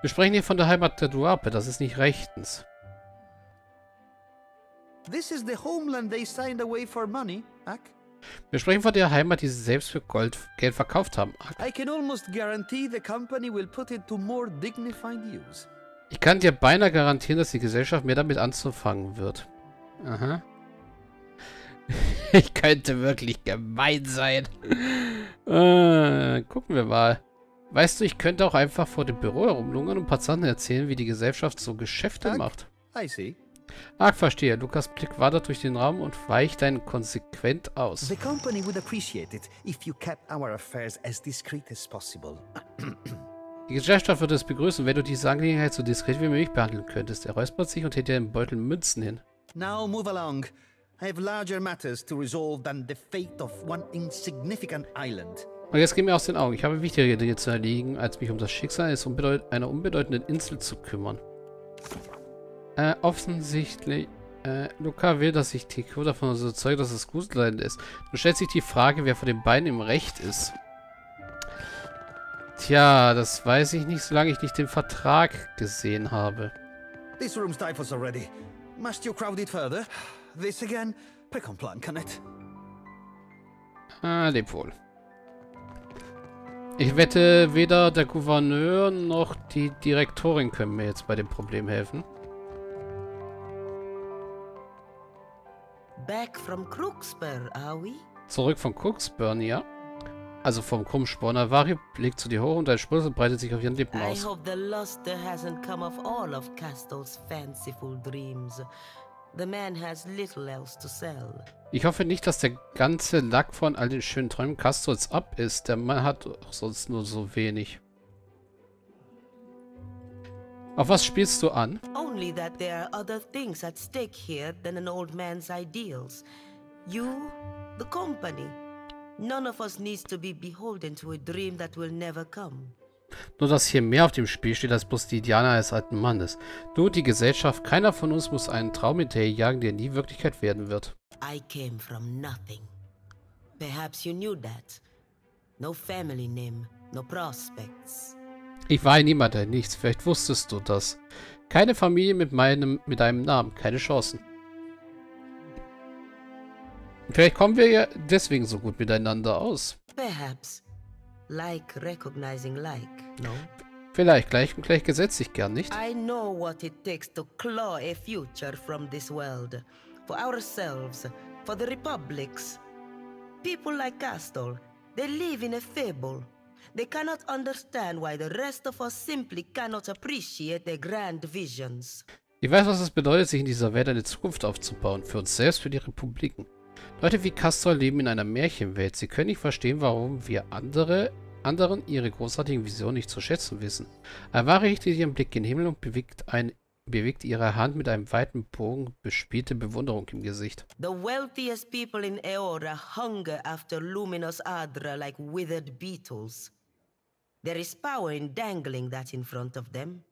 Wir sprechen hier von der Heimat der Duape, das ist nicht rechtens. Wir sprechen von der Heimat, die sie selbst für Geld verkauft haben. Ich kann dir beinahe garantieren, dass die Gesellschaft mehr damit anzufangen wird. Aha. Ich könnte wirklich gemein sein. Gucken wir mal. Weißt du, ich könnte auch einfach vor dem Büro herumlungern und Passanten erzählen, wie die Gesellschaft so Geschäfte macht. Ach, verstehe. Lukas' Blick wandert durch den Raum und weicht dann konsequent aus. The company would appreciate it if you kept our affairs as discreet as possible. Die Gesellschaft würde es begrüßen, wenn du diese Angelegenheit so diskret wie möglich behandeln könntest. Er räuspert sich und hält dir im Beutel Münzen hin. Now move along. I have larger matters to resolve than the fate of one insignificant island. Und jetzt gehen wir aus den Augen. Ich habe wichtigere Dinge zu erledigen, als mich um das Schicksal einer unbedeutenden Insel zu kümmern. Offensichtlich. Luca will, dass sich Tico davon so überzeugt, dass es gut leidend ist. Nun stellt sich die Frage, wer von den beiden im Recht ist. Tja, das weiß ich nicht, solange ich nicht den Vertrag gesehen habe. This room's typhus already. Must you crowd it further? This again? Pick on plan, can it? Leb wohl. Ich wette, weder der Gouverneur noch die Direktorin können mir jetzt bei dem Problem helfen. Back from Crooksburn, are we? Zurück von Crooksburn, ja. Also vom Krummsporn. Alvari blickt zu dir hoch und ein Spruch breitet sich auf ihren Lippen aus. I hope the luster hasn't come of all of Castor's fanciful dreams. The man has little else to sell. Ich hoffe nicht, dass der ganze Lack von all den schönen Träumen Castors ab ist. Der Mann hat auch sonst nur so wenig. Auf was spielst du an? Only that there are other things at stake here than an old man's ideals. You, the company. None of us needs to be beholden to a dream that will never come. Nur, dass hier mehr auf dem Spiel steht, als bloß die Ideale eines alten Mannes. Du, die Gesellschaft, keiner von uns muss einen Traum hinterherjagen, der nie Wirklichkeit werden wird. I came from nothing. Perhaps you knew that. No family name, no prospects. Ich war niemand, der nichts. Vielleicht wusstest du das. Keine Familie mit einem Namen, keine Chancen. Vielleicht kommen wir ja deswegen so gut miteinander aus. Perhaps. Like recognizing like, no? Vielleicht gleich und gleich gesetzt sich gern, nicht? I know what it takes to claw a future from this world, for ourselves, for the republics. People like Castor, they live in a fable. They cannot understand why the rest of us simply cannot appreciate their grand visions. Ich weiß, was es bedeutet, sich in dieser Welt eine Zukunft aufzubauen, für uns selbst, für die Republiken. Leute wie Castor leben in einer Märchenwelt. Sie können nicht verstehen, warum wir anderen ihre großartigen Visionen nicht zu schätzen wissen. Alvari richtet ihren Blick in den Himmel und bewegt ihre Hand mit einem weiten Bogen, bespielte Bewunderung im Gesicht. The wealthiest people in Eora hunger after luminous adra like withered beetles. There is power in dangling that in front of them.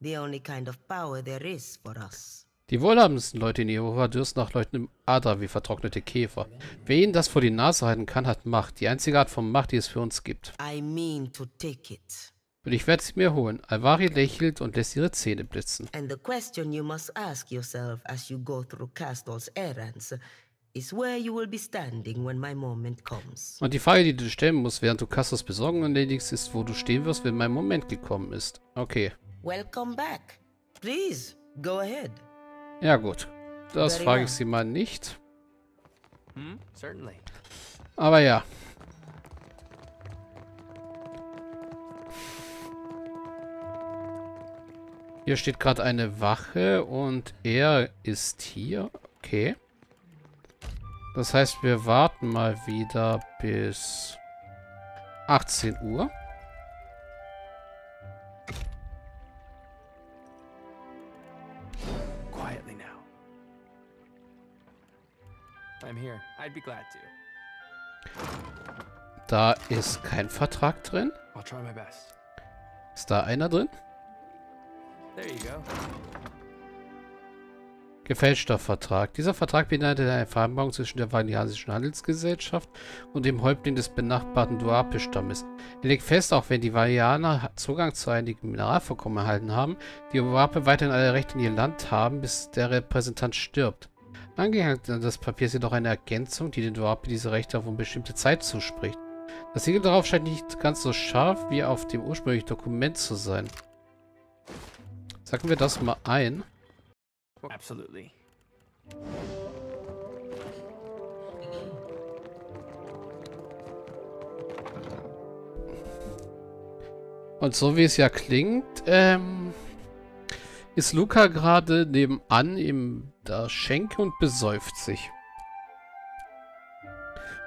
The only kind of power there is for us. Die wohlhabendsten Leute in Eora dürsten nach Leuten im Adra wie vertrocknete Käfer. Wer ihnen das vor die Nase halten kann, hat Macht. Die einzige Art von Macht, die es für uns gibt. I mean to take it. Und ich werde sie mir holen. Alvari lächelt und lässt ihre Zähne blitzen. And the question you must ask yourself as you go through Castor's errands is where you will be standing when my moment comes. Und die Frage, die du stellen musst, während du Castors Besorgung erledigst, ist, wo du stehen wirst, wenn mein Moment gekommen ist. Okay. Welcome back. Please, go ahead. Ja gut, das frage ich sie mal nicht. Aber ja. Hier steht gerade eine Wache und er ist hier. Okay. Das heißt, wir warten mal wieder bis 18 Uhr. Da ist kein Vertrag drin. Ist da einer drin? Gefälschter Vertrag. Dieser Vertrag beinhaltet eine Vereinbarung zwischen der Valianischen Handelsgesellschaft und dem Häuptling des benachbarten Duape-Stammes. Er legt fest, auch wenn die Valianer Zugang zu einigen Mineralvorkommen erhalten haben, die Duape weiterhin alle Rechte in ihr Land haben, bis der Repräsentant stirbt. Angehängt an das Papier ist jedoch eine Ergänzung, die den Duape diese Rechte auf eine bestimmte Zeit zuspricht. Das Siegel darauf scheint nicht ganz so scharf wie auf dem ursprünglichen Dokument zu sein. Sacken wir das mal ein. Absolutely. Und so wie es ja klingt, ist Luca gerade nebenan im da Schenke und besäuft sich.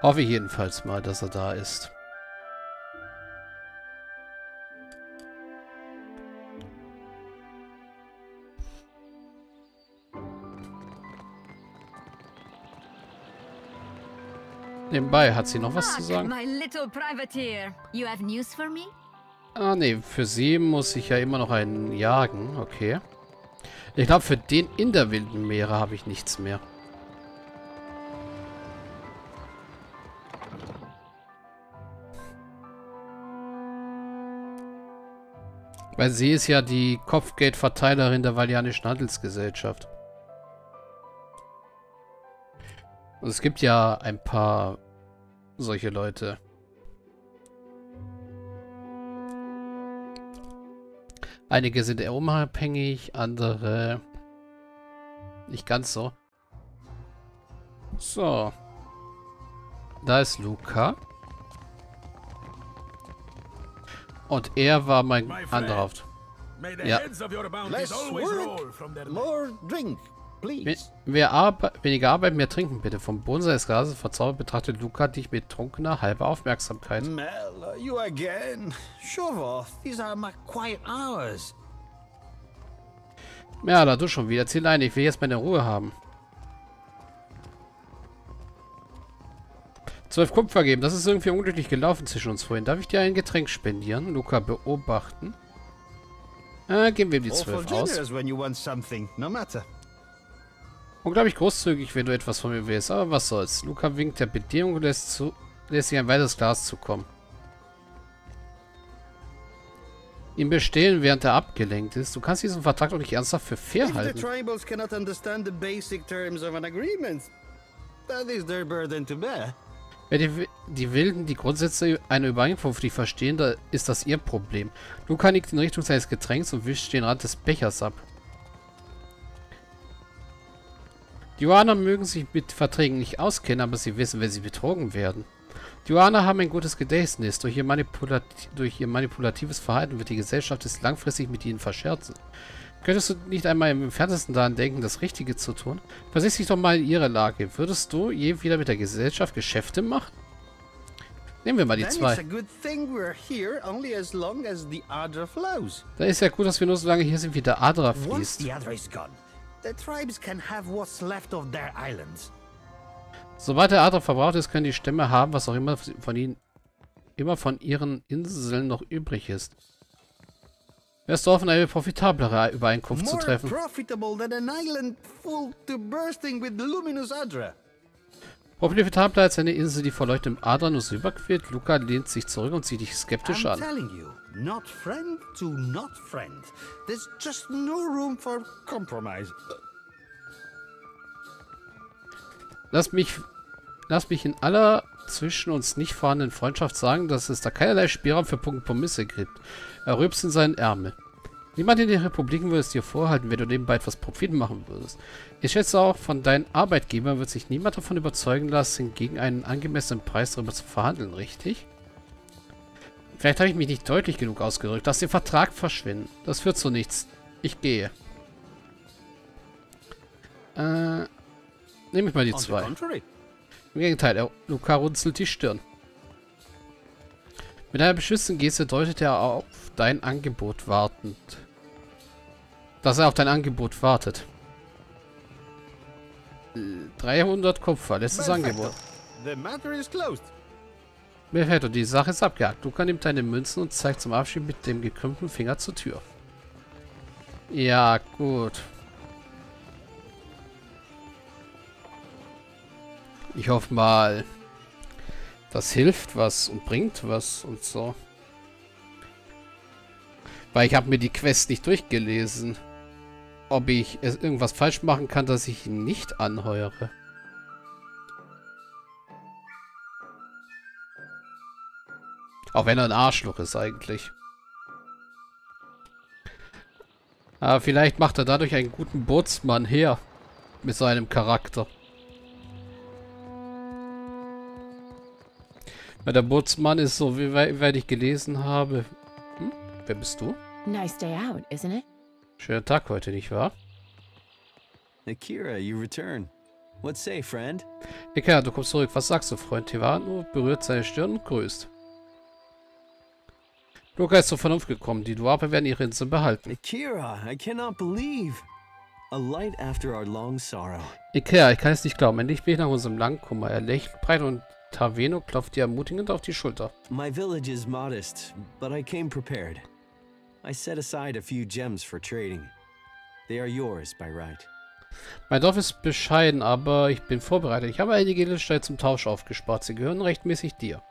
Hoffe ich jedenfalls mal, dass er da ist. Nebenbei hat sie noch was zu sagen. Ah ne, für sie muss ich ja immer noch einen jagen, okay. Ich glaube, für den in der wilden Meere habe ich nichts mehr. Weil sie ist ja die Kopfgeldverteilerin der Valianischen Handelsgesellschaft. Und es gibt ja ein paar solche Leute. Einige sind eher unabhängig, andere nicht ganz so. So. Da ist Luca. Und er war mein anderer Haupt. Ja. Weniger Arbeit, mehr trinken, bitte. Vom Boden seines Glases verzaubert betrachtet Luca dich mit trunkener halber Aufmerksamkeit. Mel, you again? Sure, these are my quiet hours. Merla, du schon wieder. Zieh ein, ich will jetzt meine Ruhe haben. 12 Kupfer geben. Das ist irgendwie unglücklich gelaufen zwischen uns vorhin. Darf ich dir ein Getränk spendieren? Luca beobachten. Geben wir ihm die 12 aus. Unglaublich großzügig, wenn du etwas von mir willst, aber was soll's. Luca winkt der Bedienung und lässt sich ein weiteres Glas zukommen. Ihm bestehlen, während er abgelenkt ist. Du kannst diesen Vertrag doch nicht ernsthaft für fair halten. Wenn die Wilden die Grundsätze einer Übereinkunft nicht verstehen, da ist das ihr Problem. Luca nickt in Richtung seines Getränks und wischt den Rand des Bechers ab. Duaner mögen sich mit Verträgen nicht auskennen, aber sie wissen, wenn sie betrogen werden. Duaner haben ein gutes Gedächtnis. Durch ihr manipulatives Verhalten wird die Gesellschaft es langfristig mit ihnen verscherzen. Könntest du nicht einmal im Entferntesten daran denken, das Richtige zu tun? Versetz dich doch mal in ihre Lage. Würdest du je wieder mit der Gesellschaft Geschäfte machen? Nehmen wir mal die 2. Da ist ja gut, dass wir nur so lange hier sind, wie der Adra fließt. Sobald der Adra verbraucht ist, können die Stämme haben, was auch immer von ihren Inseln noch übrig ist. Wärst du offen, eine profitablere Übereinkunft zu treffen? Profitabler als eine Insel, die vor leuchtendem Adra nur so überquillt. Luca lehnt sich zurück und sieht dich skeptisch an. Not friend to not friend. There's just no room for compromise. Lass mich in aller zwischen uns nicht vorhandenen Freundschaft sagen, dass es da keinerlei Spielraum für Kompromisse gibt. Er rülpst in seinen Ärmel. Niemand in den Republiken würde es dir vorhalten, wenn du nebenbei etwas Profit machen würdest. Ich schätze auch, von deinen Arbeitgebern wird sich niemand davon überzeugen lassen, gegen einen angemessenen Preis darüber zu verhandeln, richtig? Vielleicht habe ich mich nicht deutlich genug ausgedrückt. Lass den Vertrag verschwinden. Das führt zu nichts. Ich gehe. Nehme ich mal die 2. Im Gegenteil, Luca runzelt die Stirn. Mit einer beschützten Geste deutet er auf dein Angebot wartend. Dass er auf dein Angebot wartet. 300 Kupfer, letztes Angebot. The matter is closed. Perfetto, die Sache ist abgehakt. Luca nimmt deine Münzen und zeigt zum Abschied mit dem gekrümmten Finger zur Tür. Ja, gut. Ich hoffe mal, das hilft was und bringt was und so. Weil ich habe mir die Quest nicht durchgelesen. Ob ich irgendwas falsch machen kann, dass ich ihn nicht anheuere. Auch wenn er ein Arschloch ist eigentlich. Aber vielleicht macht er dadurch einen guten Bootsmann her. Mit seinem Charakter. Weil der Bootsmann ist so, wie weit ich gelesen habe. Hm? Wer bist du? Nice day out, isn't it? Schöner Tag heute, nicht wahr? Ikiraa, you return. What say, friend? Ikiraa, du kommst zurück. Was sagst du, Freund? Tivano berührt seine Stirn und grüßt. Luca ist zur Vernunft gekommen. Die Duape werden ihre Insel behalten. Ikiraa, I cannot believe. A light after our long sorrow. Ikiraa, ich kann es nicht glauben. Endlich bin ich nach unserem langen Kummer. Er lächelt breit und Tivano klopft dir ermutigend auf die Schulter. My village is modest, but I came prepared. I set aside a few gems for trading. They are yours by right. Mein Dorf ist bescheiden, aber ich bin vorbereitet. Ich habe einige Edelsteine zum Tausch aufgespart. Sie gehören rechtmäßig dir.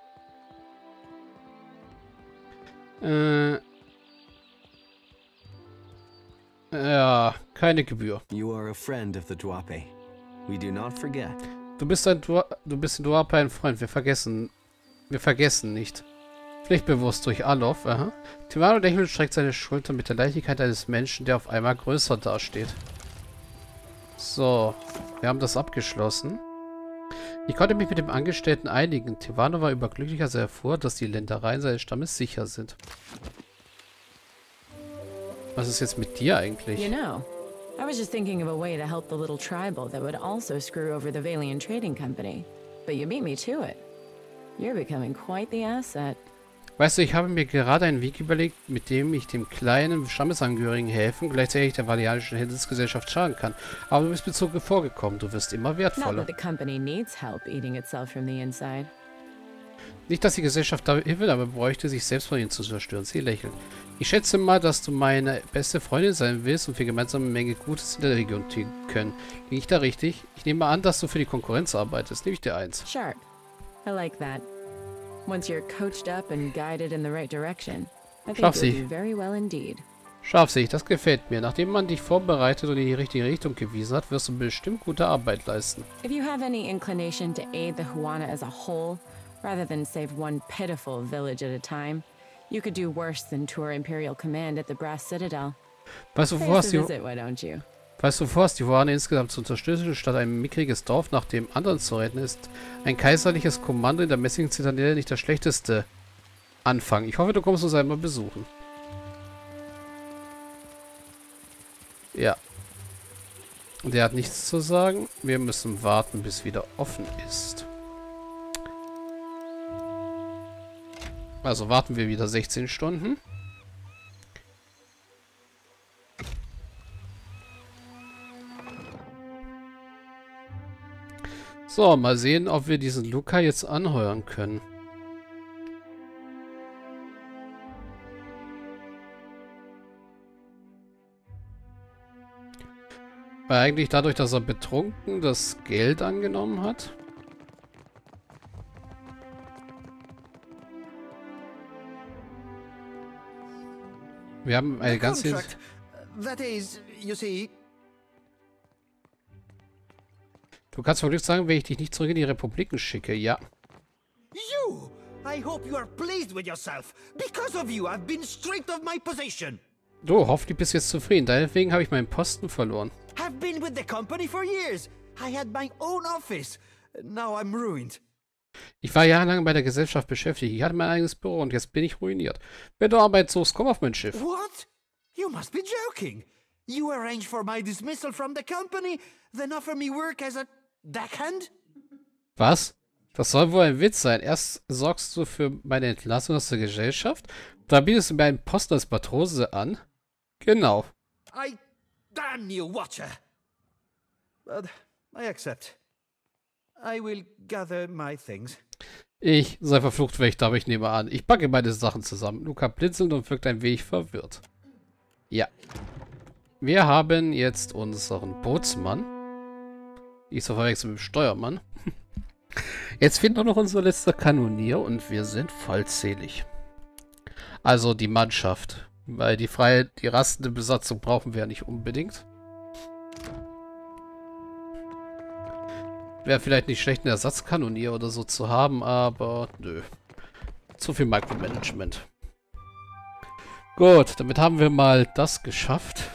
Ja, keine Gebühr. You are a friend of the Duape. We do not forget. Du bist in Duape ein Freund. Wir vergessen nicht. Pflichtbewusst durch Alov, aha. Tivano lächelt und streckt seine Schulter mit der Leichtigkeit eines Menschen, der auf einmal größer dasteht. So, wir haben das abgeschlossen. Ich konnte mich mit dem Angestellten einigen. Tivano war überglücklich, als er erfuhr, dass die Ländereien seines Stammes sicher sind. Was ist jetzt mit dir eigentlich? You know, I was just thinking of a way to help the little tribal that would also screw over the Valian Trading Company. But you beat me to it. You're becoming quite the asset. Weißt du, ich habe mir gerade einen Weg überlegt, mit dem ich dem kleinen Stammesangehörigen helfen und gleichzeitig der Valianischen Handelsgesellschaft schaden kann. Aber du bist mir so vorgekommen, du wirst immer wertvoller. Nicht, dass die Gesellschaft dabei will, aber bräuchte sich selbst von ihnen zu zerstören. Sie lächeln. Ich schätze mal, dass du meine beste Freundin sein willst und wir gemeinsam eine Menge Gutes in der Region tun können. Liege ich da richtig? Ich nehme an, dass du für die Konkurrenz arbeitest. Nehme ich dir eins. Sharp. I like that. Once you're coached up and guided in the right direction, I think you'll do very well indeed. Scharfsicht, das gefällt mir. Nachdem man dich vorbereitet und in die richtige Richtung gewiesen hat, wirst du bestimmt gute Arbeit leisten. If you have any inclination to aid the Huana as a whole, rather than save one pitiful village at a time, you could do worse than tour Imperial Command at the Brass Citadel. Weißt du, vorhast die Huana insgesamt zu unterstützen, statt ein mickriges Dorf nach dem anderen zu retten, ist ein kaiserliches Kommando in der Messing-Zitadelle nicht der schlechteste Anfang. Ich hoffe, du kommst uns einmal besuchen. Ja. Der hat nichts zu sagen. Wir müssen warten, bis wieder offen ist. Also warten wir wieder 16 Stunden. So, mal sehen, ob wir diesen Luca jetzt anheuern können. Weil eigentlich dadurch, dass er betrunken das Geld angenommen hat. Wir haben eine ganze... Du kannst vor Glück sagen, wenn ich dich nicht zurück in die Republiken schicke, ja. You! I hope you are pleased with yourself. Because of you, I've been stripped of my position. Du, hoffentlich bist jetzt zufrieden. Deinetwegen habe ich meinen Posten verloren. I've been with the company for years. I had my own office. Now I'm ruined. Ich war jahrelang bei der Gesellschaft beschäftigt. Ich hatte mein eigenes Büro und jetzt bin ich ruiniert. Wenn du Arbeit suchst, komm auf mein Schiff. What? You must be joking. You arrange for my dismissal from the company, then offer me work as a Deckhand? Was? Das soll wohl ein Witz sein. Erst sorgst du für meine Entlassung aus der Gesellschaft, dann bietest du mir einen Posten als Matrose an. Genau. I damn you, Watcher. But I accept. I will gather my things. Ich sei verflucht Wächter, aber ich nehme an. Ich packe meine Sachen zusammen. Luca blinzelt und wirkt ein wenig verwirrt. Ja. Wir haben jetzt unseren Bootsmann. Ich so verwechselt mit dem Steuermann. Jetzt fehlt nur noch unser letzter Kanonier und wir sind vollzählig. Also die Mannschaft. Weil die rastende Besatzung brauchen wir ja nicht unbedingt. Wäre vielleicht nicht schlecht, einen Ersatzkanonier oder so zu haben, aber nö. Zu viel Micromanagement. Gut, damit haben wir mal das geschafft.